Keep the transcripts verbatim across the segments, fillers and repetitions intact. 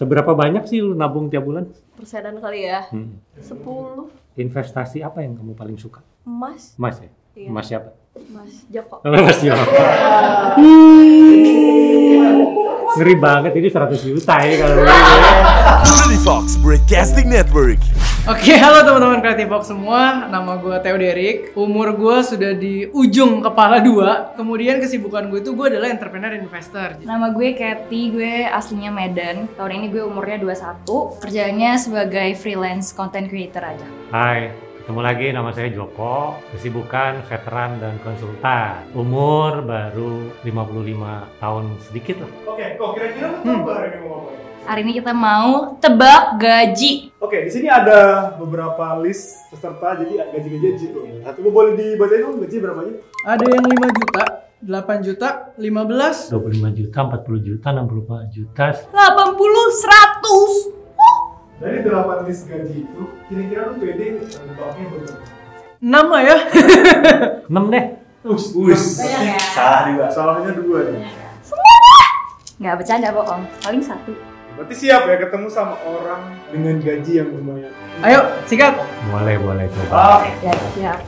Seberapa banyak sih lu nabung tiap bulan? Persenan kali ya, sepuluh. Hmm. Investasi apa yang kamu paling suka? Emas. Emas ya? Iya. Emas siapa? Emas Joko. Emas Joko. Ngeri banget, ini seratus juta ya kalau Kreativox Broadcasting Network. Oke, halo teman-teman Kreativox semua. Nama gue Theo Derek. Umur gue sudah di ujung kepala dua. Kemudian kesibukan gue itu, gue adalah entrepreneur investor. Nama gue Kathy, gue aslinya Medan. Tahun ini gue umurnya dua puluh satu. Kerjaannya sebagai freelance content creator aja. Hai, ketemu lagi. Nama saya Joko. Kesibukan veteran dan konsultan. Umur baru lima puluh lima tahun sedikit lah. Oke, kok kira-kira hmm. ini mau apa? Hari ini kita mau tebak gaji. Oke, di sini ada beberapa list peserta, jadi gaji-gaji tuh. Tapi boleh dibacain dong gaji berapanya? Ada yang lima juta, delapan juta, lima belas, dua puluh lima juta, empat puluh juta, enam puluh juta, delapan puluh, seratus. Huh? Dari delapan list gaji itu, kira-kira lu pede ngebaknya berapa? enam ya. enam deh. Us, us. Salah juga. Salahnya dua nih. Semua. Enggak bercanda bohong, paling satu. Berarti siap ya ketemu sama orang dengan gaji yang lumayan. Ayo, sikat. Boleh, boleh coba. Oke, ya, siap.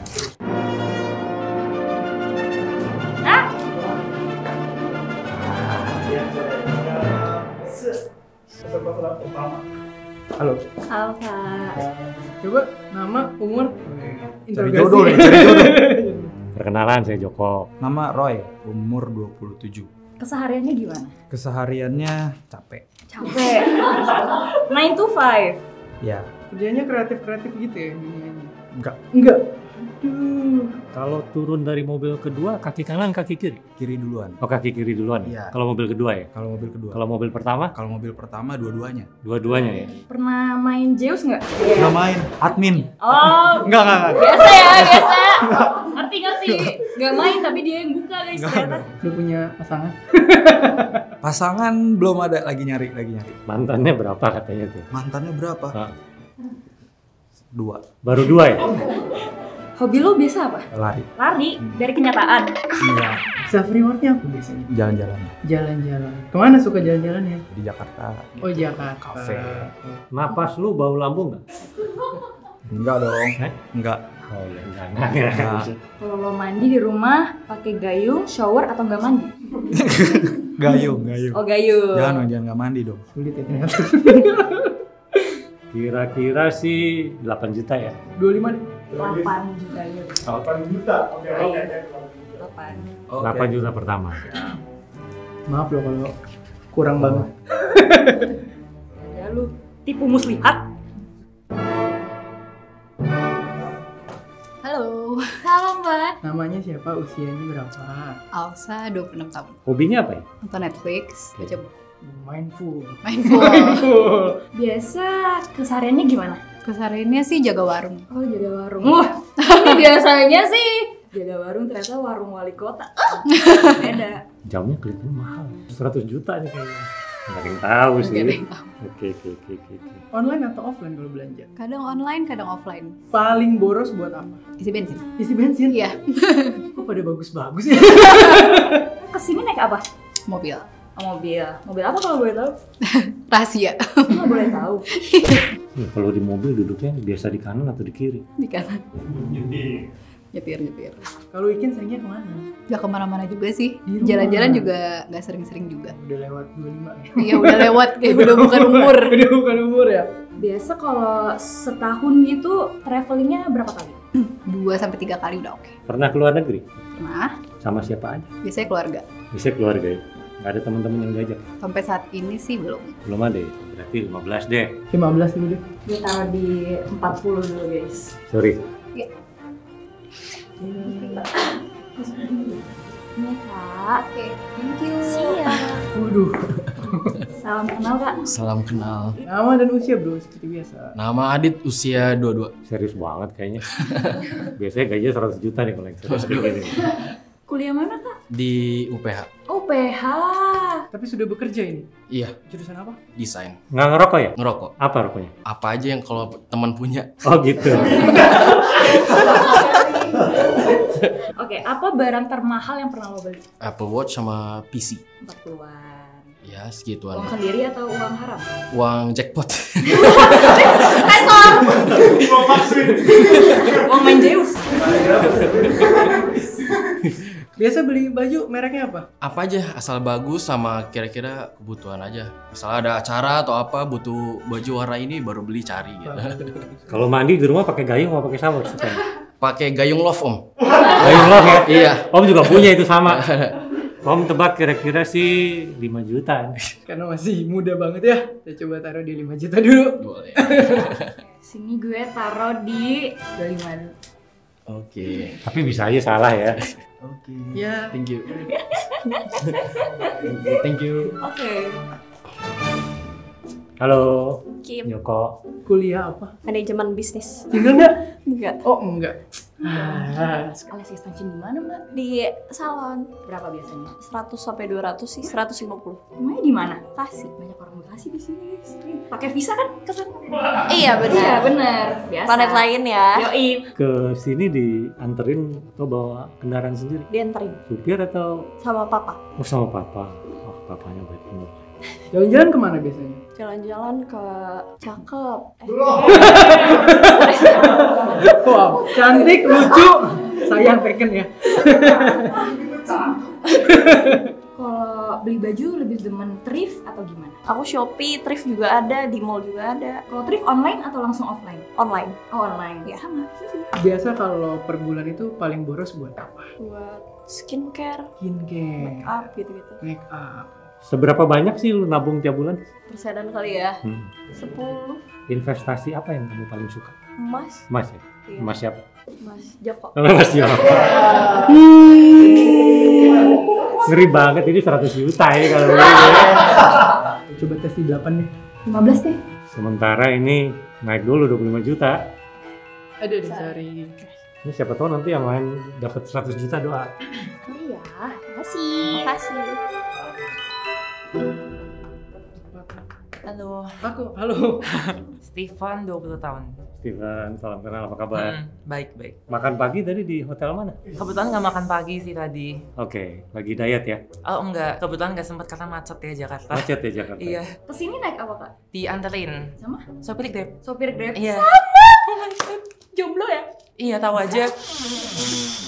Ah. Halo. Halo, Kak. Coba nama, umur, interogasi. Perkenalan, saya Joko. Nama Roy, umur dua puluh tujuh. Kesehariannya gimana? Kesehariannya capek. Capek. nine to five. Ya. Kerjanya kreatif-kreatif gitu ya? Enggak. Enggak. Aduh. Kalau turun dari mobil kedua, kaki kanan, kaki kiri? Kiri duluan. Oh, kaki kiri duluan ya? Kalau mobil kedua ya? Kalau mobil kedua. Kalau mobil pertama? Kalau mobil pertama dua-duanya. Dua-duanya ya? Pernah main Zeus nggak? Pernah main. Admin. Oh. Enggak, enggak, enggak. Biasa ya, biasa. Ngerti-ngerti. Gak main tapi dia yang buka guys. Lu punya pasangan? Pasangan belum ada, lagi nyari, lagi nyari. Mantannya berapa katanya tuh? Mantannya berapa? Dua. Baru dua ya? Hobi lo biasa apa? Lari. Lari? Hmm. Dari kenyataan? Iya. Self rewardnya apa biasanya? Jalan-jalan. Jalan-jalan. Kemana suka jalan-jalan ya? Di Jakarta. Oh Jakarta. Kafe. Napas lu bau lambung nggak? Enggak dong. Eh? Enggak. Oh ya, enggak. Enggak. Enggak. Enggak. Kalau lo mandi di rumah pakai gayung, shower atau nggak mandi? Gayung, gayung. Oh gayung. Jangan, jangan nggak mandi dong. Sulit ya ternyata. Kira-kira sih delapan juta ya? dua puluh lima deh. delapan juta ya. delapan juta. Oke, oke, oke. delapan juta pertama. Maaf loh kalau kurang banget. Ya lu tipu muslihat. Halo. Halo, Mbak. Namanya siapa? Usianya berapa? Alsa, dua puluh enam tahun. Hobinya apa ya? Nonton Netflix, baca buku. Mindful. Mindful. Mindful. Biasa kesehariannya gimana? Kesehariannya sih jaga warung. Oh, jaga warung. Wah, ini biasanya sih jaga warung, ternyata warung wali kota. Beda. Jamnya kelihatannya mahal. seratus juta nih kayaknya. Nggak ada yang tahu sih. Nggak ada yang tahu. Oke, oke, oke, oke. Online atau offline kalau belanja? Kadang online, kadang offline. Paling boros buat apa? Isi bensin. Isi bensin? Iya. Kok pada bagus-bagus ya? Kesini naik apa? Mobil. Mobil, mobil apa kalau boleh tahu? Rahasia. Nggak boleh tahu. Ya, kalau di mobil duduknya biasa di kanan atau di kiri? Di kanan. Jadi nyetir nyetir. Kalau weekend seringnya kemana? Gak kemana-mana juga sih. Jalan-jalan juga nggak sering-sering juga. Udah lewat dua puluh lima. Iya udah lewat, kayak udah bukan umur. Udah bukan umur ya. Biasa kalau setahun gitu travelingnya berapa kali? Dua sampai tiga kali udah oke. Pernah keluar negeri? Pernah. Sama siapa aja? Biasanya keluarga. Biasanya keluarga ya. Gak ada teman-teman yang diajak? Sampai saat ini sih belum. Belum ada ya? Berarti lima belas deh. lima belas dulu deh. Gue taruh di empat puluh dulu guys. Sorry. Iya. Ini Kak. Oke, thank you. Siap. Waduh. Salam kenal Kak. Salam kenal. Nama dan usia bro, seperti biasa. Nama Adit, usia dua puluh dua. Serius banget kayaknya. Biasanya gajinya seratus juta nih kalau yang serius begini. Kuliah mana Kak? Di U P H. U P H. Tapi sudah bekerja ini? Iya. Jurusan apa? Desain. Nggak ngerokok ya? Ngerokok. Apa rokoknya? Apa aja yang kalau teman punya. Oh gitu. Oke, apa barang termahal yang pernah lo beli? Apple Watch sama P C. empat puluhan. Ya segituan. Uang sendiri atau uang haram? Uang jackpot. Sensor. Uang vaksin. Uang main Zeus. Biasa beli baju mereknya apa? Apa aja, asal bagus sama kira-kira kebutuhan aja. Misalnya ada acara atau apa, butuh baju warna ini baru beli, cari gitu. Kalau mandi di rumah pakai gayung atau pakai shower? Pakai gayung love, Om. Gayung love ya? Iya. Om juga punya itu sama. Om tebak kira-kira sih lima jutaan. Karena masih muda banget ya. Saya coba taruh di lima juta dulu. Boleh. Sini gue taruh di dua puluh lima. Oke, okay. Tapi bisa aja salah ya. Oke, okay. Ya, yeah. Thank you. Thank you. Oke, okay. Halo Kim, Joko, kuliah apa? Manajemen bisnis. Tinggal nggak? Enggak. Oh, enggak. Ah, les extension di mana, Mbak? Di salon. Berapa biasanya? seratus sampai dua ratus sih, seratus lima puluh. Namanya di mana? Kasih. Banyak orang Bekasi di sini. Pakai visa kan ke sana? Iya, benar. Iya, benar. Biasa. Planet lain ya. Yoi. Ke sini dianterin atau bawa kendaraan sendiri? Dianterin. Supir atau sama papa? Oh, sama papa. Oh, papanya baik benar. Jalan-jalan kemana biasanya? Jalan-jalan ke Cakep. Eh. Wow, cantik, lucu. Sayang teken ya. Kalau beli baju lebih demen thrift atau gimana? Aku Shopee, thrift juga ada, di mall juga ada. Kalau thrift online atau langsung offline? Online. Oh, online. Ya, sama. Biasa kalau per bulan itu paling boros buat apa? Buat skincare, skincare, make up gitu-gitu. Make up. Seberapa banyak sih lu nabung tiap bulan? Persenan kali ya, hmm. sepuluh. Investasi apa yang kamu paling suka? Emas. Emas ya? Iya. Emas siapa? Emas Joko. Emas Joko. Ngeri banget, ini seratus juta ya kalau ini. Coba tes di delapan deh. lima belas deh. Sementara ini naik dulu dua puluh lima juta. Aduh, sorry. Ini siapa tahu nanti yang lain dapat seratus juta doa. Oh iya, makasih. Makasih. Halo. Aku, halo. Stefan, dua puluh tahun. Stefan, salam kenal, apa kabar? Hmm, baik, baik. Makan pagi tadi di hotel mana? Kebetulan nggak makan pagi sih tadi. Oke, okay. Lagi diet ya? Oh enggak, kebetulan nggak sempat karena macet ya Jakarta. Macet ya Jakarta? Iya. Kesini naik apa Kak? Dianterin. Sama? Sopir Grab. Sopir Grab? Iya. Sama! Oh my God. Jomblo ya? Iya, tahu aja.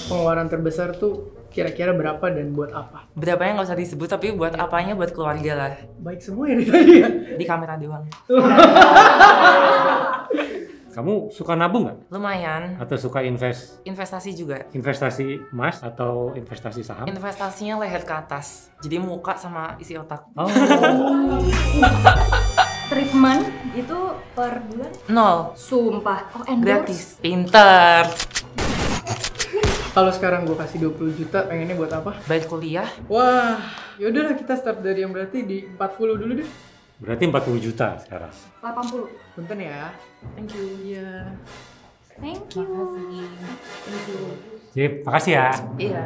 Pengeluaran terbesar tuh kira-kira berapa dan buat apa? Berapanya nggak usah disebut, tapi buat apanya, buat keluarga lah. Baik semua ya tadi ya? Di kamera doang. Kamu suka nabung nggak? Lumayan. Atau suka invest? Investasi juga. Investasi emas atau investasi saham? Investasinya leher ke atas. Jadi muka sama isi otak. Oh. Treatment itu per bulan? Nol. Sumpah. Oh, endorse? Gratis. Pinter. Kalau sekarang gue kasih dua puluh juta, pengennya buat apa? Bayar kuliah. Wah, yaudahlah kita start dari yang berarti di empat puluh dulu deh. Berarti empat puluh juta sekarang. delapan puluh. Bentar ya. Thank you. Iya. Thank you. Thank you. Sip, makasih ya. Iya.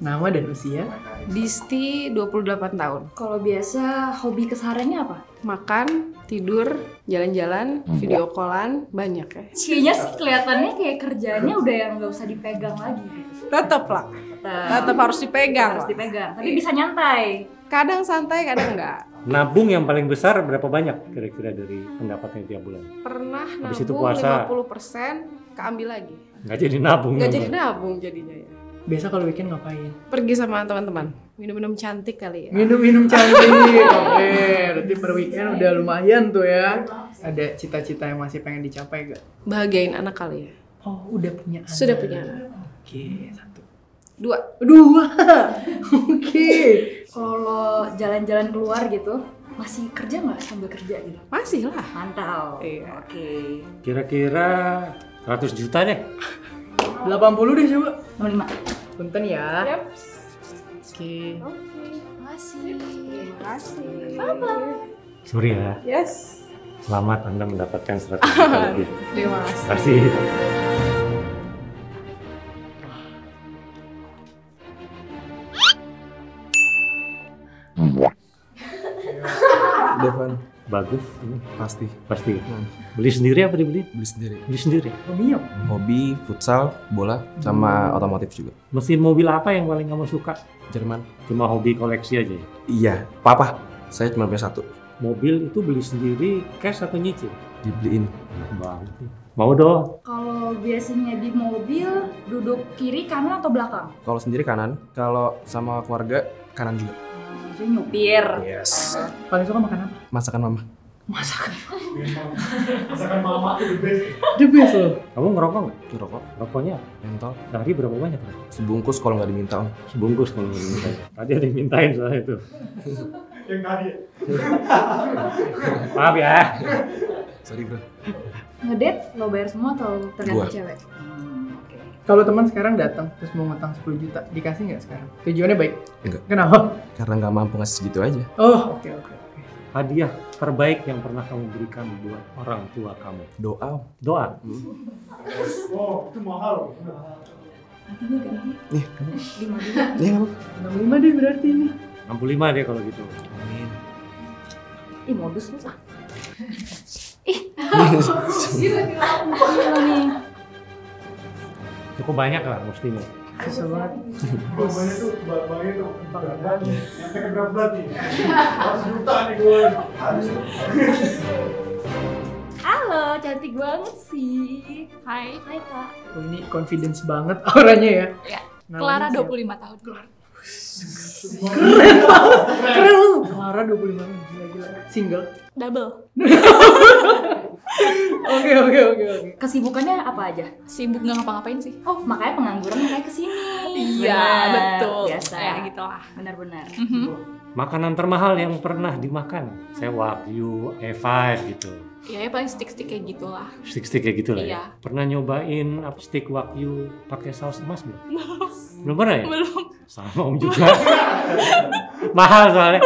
Nama dan usia? Bisti, dua puluh delapan tahun. Kalau biasa hobi kesehariannya apa? Makan, tidur, jalan-jalan, video callan, banyak ya. Kayaknya sih kelihatannya kayak kerjanya udah yang nggak usah dipegang lagi. Tetep lah, tetep harus dipegang. Harus dipegang, tapi bisa nyantai. Kadang santai, kadang enggak. Nabung yang paling besar berapa banyak kira-kira dari pendapatnya tiap bulan? Pernah habis nabung puasa, lima puluh persen keambil lagi. Nggak jadi nabung. Nggak jadi nabung jadinya ya. Biasa kalau weekend ngapain? Pergi sama teman-teman. Minum-minum cantik kali ya. Minum-minum cantik. Oke, okay. Berarti per weekend udah lumayan tuh ya. Ada cita-cita yang masih pengen dicapai gak? Bahagiain anak kali ya. Oh, udah punya anak. Sudah punya anak. Oke, okay. Satu. Dua. Dua. Oke. Okay. Kalau jalan-jalan keluar gitu, masih kerja nggak sambil kerja gitu? Masih lah. Mantap. Iya. Oke. Okay. Kira-kira seratus juta deh. delapan puluh deh coba. enam puluh lima. Punten ya. Yep. Oke. Oke. Makasih. Makasih. Bye-bye. Sorry ya. Yes. Selamat Anda mendapatkan seratus juta lebih. Terima kasih. Terima kasih. Devan. Bagus ini. Pasti. Pasti. Hmm. Beli sendiri apa dibeli? Beli sendiri. Beli sendiri. Hobi apa? Hobi futsal, bola, sama hmm. otomotif juga. Mesin mobil apa yang paling kamu suka? Jerman. Cuma hobi koleksi aja ya? Iya, papa. Saya cuma punya satu. Mobil itu beli sendiri cash atau nyicil? Dibeliin. Banget. Mau dong. Kalau biasanya di mobil duduk kiri, kanan atau belakang? Kalau sendiri kanan. Kalau sama keluarga kanan juga. Nyupir. Yes. Paling suka makanan? Masakan mama. Masakan. Masakan mama itu the best. The best loh. Kamu ngerokok nggak? Ngerokok. Rokoknya? Mentol. Sehari berapa banyak? Sebungkus kalau nggak diminta om. Sebungkus kalau nggak diminta. Tadi ada yang mintain soalnya itu. Yang tadi. Maaf ya. Sorry bro. Ngedate lo bayar semua atau tergantung cewek? Kalau teman sekarang datang terus mau ngutang sepuluh juta, dikasih nggak sekarang? Tujuannya baik? Enggak. Kenapa? Karena nggak mampu ngasih segitu aja. Oh, oke, okay, oke. Okay, okay. Hadiah terbaik yang pernah kamu berikan buat orang tua kamu? Doa. Doa? Hmm. Oh, itu mahal. Hatinya ganti. Nih, kamu. lima puluh lima. Nih, kamu. enam puluh lima deh berarti ini. enam puluh lima deh kalau gitu. Amin. Ih, modus lu sah. Ih, gila nih. Cukup banyak lah mestinya. Susah banget. Banyak tuh, banyak tuh, entah nih. Sampai keberat-berat nih. seratus juta nih gue. Halo, cantik banget sih. Hai. Hai Kak. Oh, ini confidence banget auranya ya. Iya. Clara dua puluh lima tahun. Clara. Keren banget. Keren lu. Clara dua puluh lima tahun. Gila-gila. Single? Double. Oke oke oke oke. Kesibukannya apa aja? Sibuk nggak ngapa-ngapain sih. Oh makanya pengangguran makanya kesini. Iya betul. Biasa ya gitulah. Benar-benar. Mm-hmm. Makanan termahal yang pernah dimakan? Saya Wagyu, E lima gitu. Iya ya paling stick-stick kayak gitulah. Stick-stick kayak gitulah. Iya. Ya? Pernah nyobain apa stick Wagyu pakai saus emas belum? Belum. Belum pernah ya? Belum. Sama om juga. Mahal soalnya.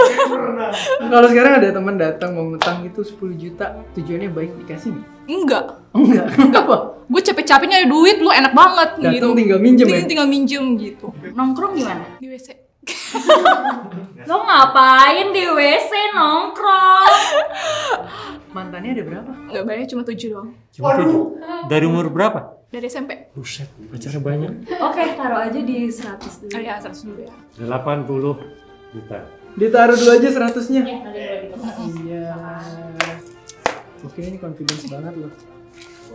Kalau sekarang ada teman datang mau ngutang itu sepuluh juta, tujuannya baik dikasih nih? Enggak. Enggak. Enggak apa? Gue capek-capek nyari duit, lu enak banget datang gitu. Tinggal minjem. Ting ya? Tinggal minjem gitu. Nongkrong gimana? Di W C. Lo ngapain di W C nongkrong? Mantannya ada berapa? Enggak banyak, cuma tujuh doang. Cuma tujuh? Dari umur berapa? Dari S M P. Buset, pacarnya banyak. Oke, okay, taruh aja di seratus dulu. Iya, seratus dulu ya. delapan puluh juta. Ditaruh dulu aja seratusnya. Iya, iya. Oke, ini confidence banget loh.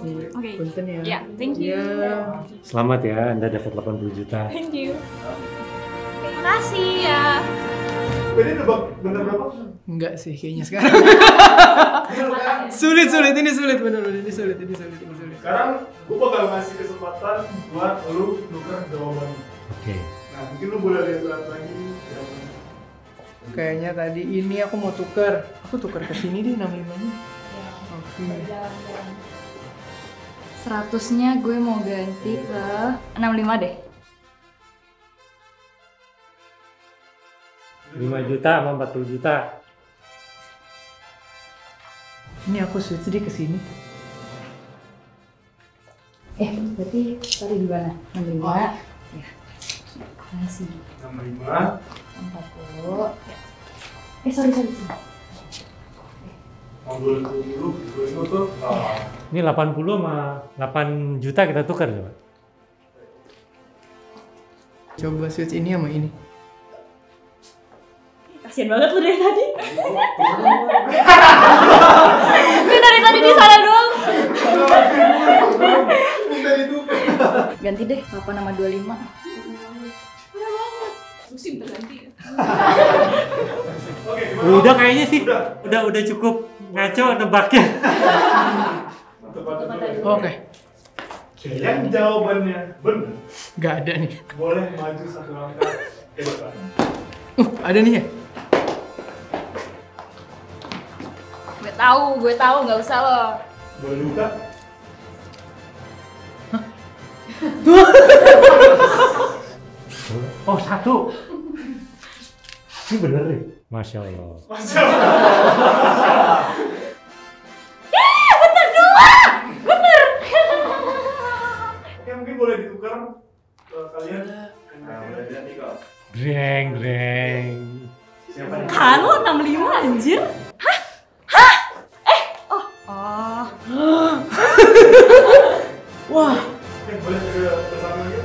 Oke. Okay. Punten ya. Iya, yeah, thank you. Yeah. Selamat ya, Anda dapat delapan puluh juta. Thank you. Terima kasih ya. Ini bener berapa? Enggak sih, kayaknya sekarang. Sulit, sulit, ini sulit, bener-bener ini sulit, ini sulit, ini sulit. Sekarang gue bakal ngasih kesempatan buat lu nuker jawaban. Oke. Nah, mungkin lu boleh lihat lagi. Kayaknya tadi ini aku mau tuker. Aku tuker ke sini deh enam puluh limanya. Oke. Seratusnya gue mau ganti ke enam puluh lima deh. lima juta sama empat puluh juta. Ini aku switch deh ke sini. Eh, berarti tadi gimana? enam puluh lima. Oh. Ya. Masih. enam puluh lima. empat puluh. Eh, sorry, sorry. Ini delapan puluh sama delapan juta kita tukar coba. Coba switch ini sama ini. Kasian banget lu dari tadi. Gue dari tadi di sana doang. Ganti deh, delapan nama dua puluh lima. Udah banget. Musim berganti ya. Udah kayaknya sih. Udah udah cukup ngaco nebaknya. Oke. Kalian jawabannya benar. Gak ada nih. Boleh maju satu langkah ke depan. Uh, ada nih ya? Gue tahu, gue tahu, nggak usah lo. Boleh buka? Hah? Tuh. Oh satu. Ini bener nih. Masya Allah. Masya Allah. Iya bener dua, bener. Ya mungkin boleh ditukar kalian. Nah, udah jadi kok. Greng, greng. Kan lo enam puluh lima anjir? Hah? Hah? Wah. Boleh ke bersama lagi?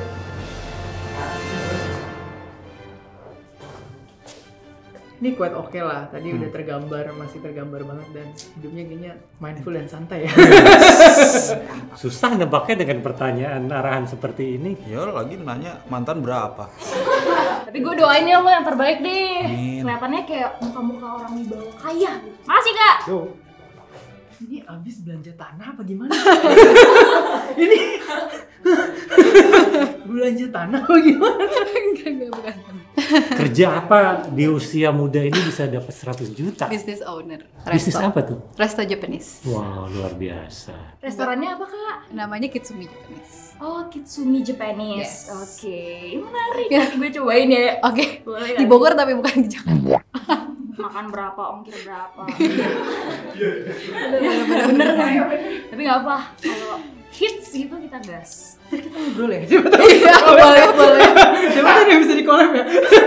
Ini quite oke okay lah. Tadi hmm. udah tergambar, masih tergambar banget dan hidupnya kayaknya mindful dan santai ya. Susah nebaknya dengan pertanyaan arahan seperti ini. Ya lagi nanya mantan berapa. Tapi gue doain ya lo yang terbaik deh. Amin. Kelihatannya kayak muka-muka orang di bawah kaya. Makasih kak. Duh. Ini abis belanja tanah apa gimana? Ini belanja tanah apa gimana? Enggak, enggak, bukan. Kerja apa di usia muda ini bisa dapat seratus juta? Business owner. Bisnis apa tuh? Resto Japanese. Wow, luar biasa. Restorannya apa kak? Namanya Kitsumi Japanese. Oh, Kitsumi Japanese. Yes. Oke, okay. Menarik. Gue cobain ya. Oke, okay. Boleh. Di Bogor tapi bukan di Jakarta. Makan berapa, ongkir berapa. Bener-bener kan? Tapi nggak apa, kalau hits gitu kita gas. Ntar kita ngobrol ya? Siapa tahu ya, boleh, boleh. Siapa tahu yang bisa di-collab ya?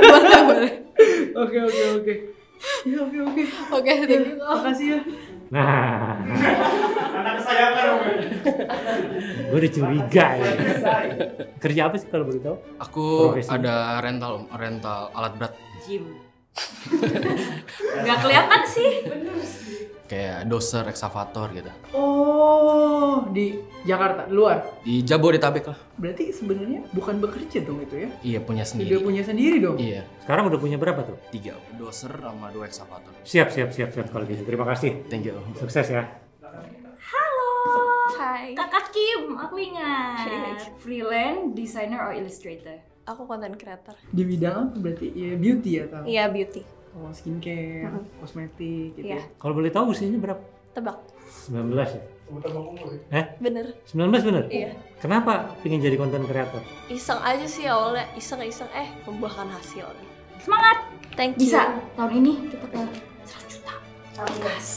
Boleh, boleh. Oke, oke, oke. Ya, oke, oke. Oke, thank you. Makasih ya. Nah. Anak kesayangan gue. Gue udah curiga ya. Kerja apa sih kalau boleh tahu? Aku ada rental om, rental alat berat. Gym. Gak kelihatan sih, bener sih. Kayak doser, eksavator gitu. Oh, di Jakarta, luar? Di Jabodetabek lah. Berarti sebenarnya bukan bekerja dong itu ya? Iya, punya sendiri. Udah punya sendiri dong? Iya. Sekarang udah punya berapa tuh? Tiga, doser sama dua eksavator. Siap, siap, siap, siap kalau gitu. Terima kasih. Thank you. Sukses ya. Halo. Hai. Kakak Kim, aku ingat. Freelance, designer, or illustrator? Aku content creator. Di bidang berarti ya beauty ya? Iya, beauty. Oh, skincare, mm-hmm. kosmetik gitu yeah. ya? Kalau boleh tahu usianya berapa? Tebak. sembilan belas ya? Eh? Bener. sembilan belas bener? Iya. Kenapa pengen jadi content creator? Iseng aja sih awalnya, iseng-iseng eh membuahkan hasil. Semangat! Thank you. Bisa, tahun ini kita ke seratus juta. Gas.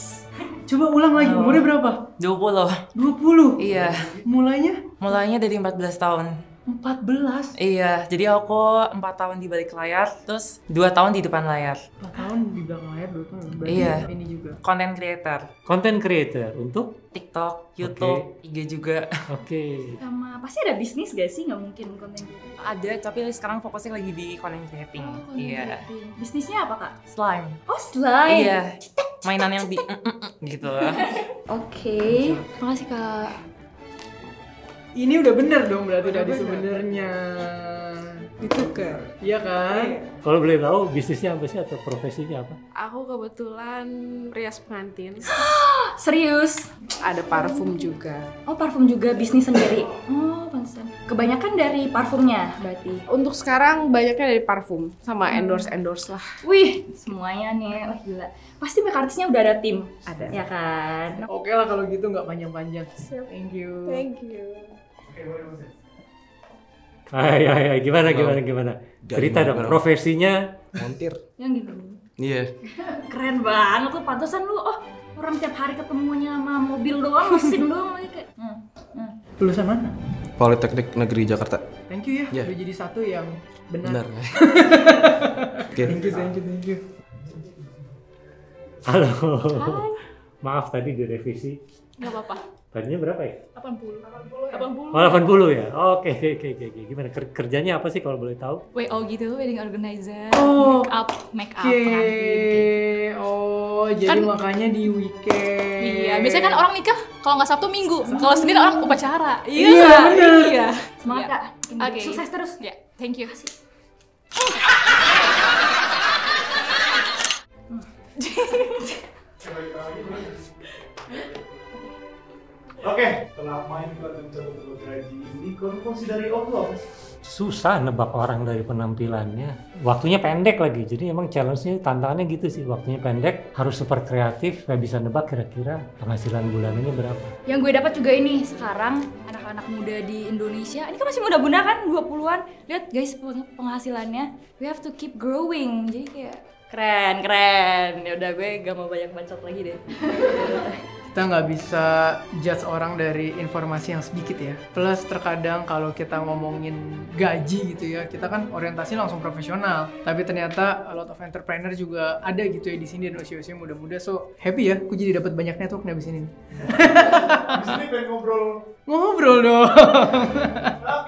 Coba ulang lagi, oh. Umurnya berapa? dua puluh. dua puluh? Iya. Mulainya? Mulainya dari empat belas tahun. empat belas? Iya, jadi aku empat tahun di balik layar, terus dua tahun di depan layar. empat tahun di belakang layar, dua tahun berarti iya. Ini juga? Content creator. Content creator untuk? TikTok, YouTube, okay. I G juga. Oke. Okay. Sama pasti ada bisnis gak sih? Gak mungkin konten creator. Ada, tapi sekarang fokusnya lagi di content creating. Oh, content yeah. creating. Bisnisnya apa kak? Slime. Oh slime? Iya. Cetek, mainan cetek, yang cetek. Di mm -mm, gitu lah. Oke, okay. Makasih kak. Ini udah bener dong berarti udah tadi sebenarnya ditukar, iya kan? Kalau boleh tahu bisnisnya apa sih atau profesinya apa? Aku kebetulan rias pengantin. Serius? Ada parfum juga. Oh parfum juga bisnis sendiri? Oh pantesan. Kebanyakan dari parfumnya berarti? Untuk sekarang banyaknya dari parfum sama endorse-endorse lah. Wih semuanya nih, wah gila. Pasti make artisnya udah ada tim? Ada. Ya kan? Oke lah kalau gitu nggak panjang-panjang. Thank you. Thank you. Oke boleh proses. Hai, hai, hai, gimana, gimana, gimana? Cerita dong, profesinya montir. Yang gitu. Iya. Yeah. Keren banget tuh, pantesan lu. Oh, orang tiap hari ketemunya sama mobil doang, mesin doang lagi kayak. Hmm, hmm. Lulusan mana? Politeknik Negeri Jakarta. Thank you ya, yeah. Udah jadi satu yang benar. Benar. Okay. Thank you, thank you, thank you. Halo. Hai. Maaf tadi direvisi. Gak apa-apa. Tadinya berapa ya? delapan puluh. delapan puluh. delapan puluh ya? Oke, oke, oke, oke. Gimana kerjanya apa sih kalau boleh tahu? W O gitu, wedding organizer. Oh, make up, make up pengantin. Oh, jadi makanya di weekend. Iya, biasanya kan orang nikah kalau nggak Sabtu Minggu. Kalau Senin orang upacara. Iya, benar. Iya. Semangat Kak. Oke. Sukses terus. Ya, thank you. Oke, setelah main konten coba-coba gaji ini, konsumsi dari oblong? Susah nebak orang dari penampilannya. Waktunya pendek lagi, jadi emang challenge-nya, tantangannya gitu sih. Waktunya pendek, harus super kreatif, gak bisa nebak kira-kira penghasilan bulanannya berapa. Yang gue dapat juga ini, sekarang anak-anak muda di Indonesia, ini kan masih muda-muda kan, dua puluhan. Lihat guys penghasilannya, we have to keep growing, jadi kayak keren, keren. Yaudah gue gak mau banyak bacot lagi deh. Kita nggak bisa judge orang dari informasi yang sedikit ya. Plus terkadang kalau kita ngomongin gaji gitu ya, kita kan orientasi langsung profesional. Tapi ternyata a lot of entrepreneur juga ada gitu ya di sini, dan usia-usia muda-muda. So happy ya, aku jadi dapat banyak network nih abis ini. Abis ini pengen ngobrol. Ngobrol dong. Oke,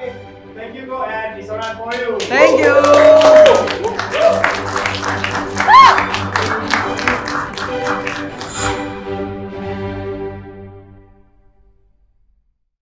okay. Thank you Ko, and it's all right for you. Thank you.